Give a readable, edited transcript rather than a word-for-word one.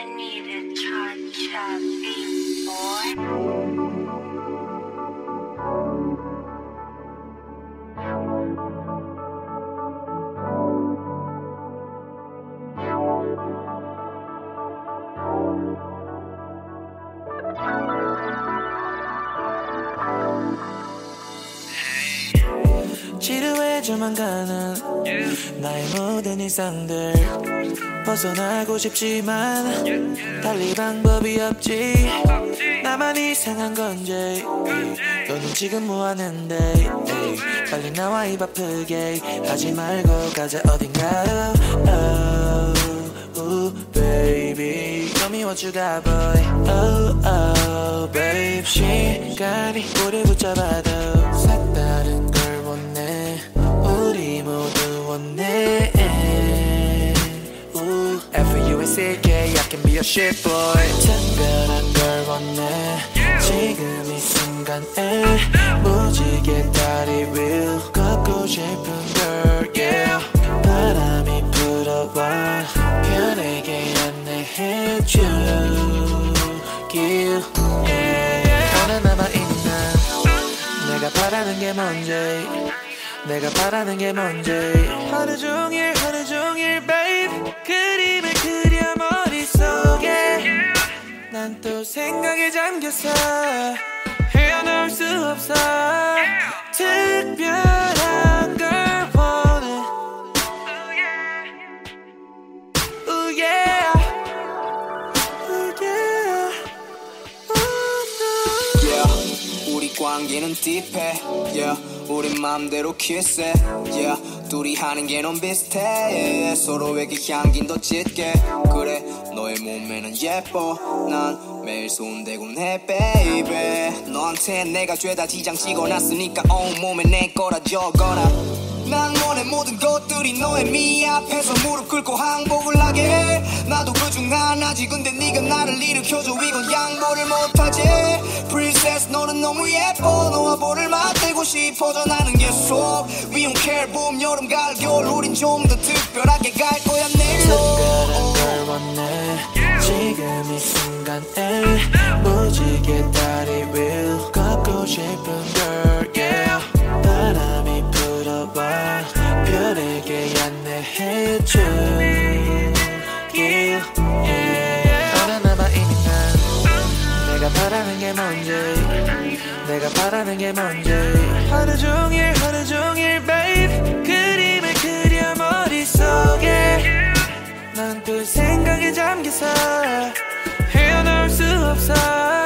I need a cha-cha beat, boy. 지루해져만 가는 나의 모든 일상들 벗어나고 싶지만 달리 방법이 없지. 나만 이상한 건지 너는 지금 뭐하는데. 빨리 나와 입 아프게 하지 말고 가자 어딘가로. Oh, ooh, baby Tell me what you got boy. Oh, oh, babe 시간이 우리 붙잡아도 색다른 걸 원해. 우리 모두 원해. F-U-S-E-K, I can be your shit boy. 특별한 걸 원해. 지금 이 순간에 무지개 다리 위로 걷고 싶은 girl, yeah. 바람이 불어와 편하게 안내해줘 yeah. 하나 남아있는 내가 바라는 게 뭔지. 내가 바라는 게 뭔지. 하루 종일 하루 종일 babe 그림을 그려 머릿속에. 난 또 생각에 잠겨서 헤어나올 수 없어. 특별한 걸 원해. Ooh yeah. Ooh yeah. Ooh no. Yeah. 우리 관계는 딥해. Yeah. 우리 맘대로 키스해 yeah. 둘이 하는 게 넌 비슷해 yeah. 서로에게 향긴 더 짙게. 그래 너의 몸매는 예뻐. 난 매일 손대곤 해 baby. 너한테 내가 죄다 지장 찍어놨으니까 온몸에 내 거라 적어라. 난 원해 모든 것들이 너의 미 앞에서 무릎 꿇고 항복을 하게 해. 나도 그중 하나지. 근데 네가 나를 일으켜줘. 이건 양보를 못하지. Princess 너는 너무 예뻐. 너와 볼을 맞대고 싶어져 나는 계속. We don't care 봄 여름 가을 겨울 우린 좀 더 특별하게 갈 거야 내일로. 특별한 걸 원해. 지금 이 순간에 무지개 다리 위로 걷고 싶은 girl yeah. 바람이 불어와 별에게 안내해줘 yeah. 하나 남아있는 내가 바라는 게 뭔지. 내가 바라는 게 뭔지. 하루 종일 하루 종일 babe 그림을 그려 머릿속에. 난 또 생각에 잠겨서 헤어나올 수 없어.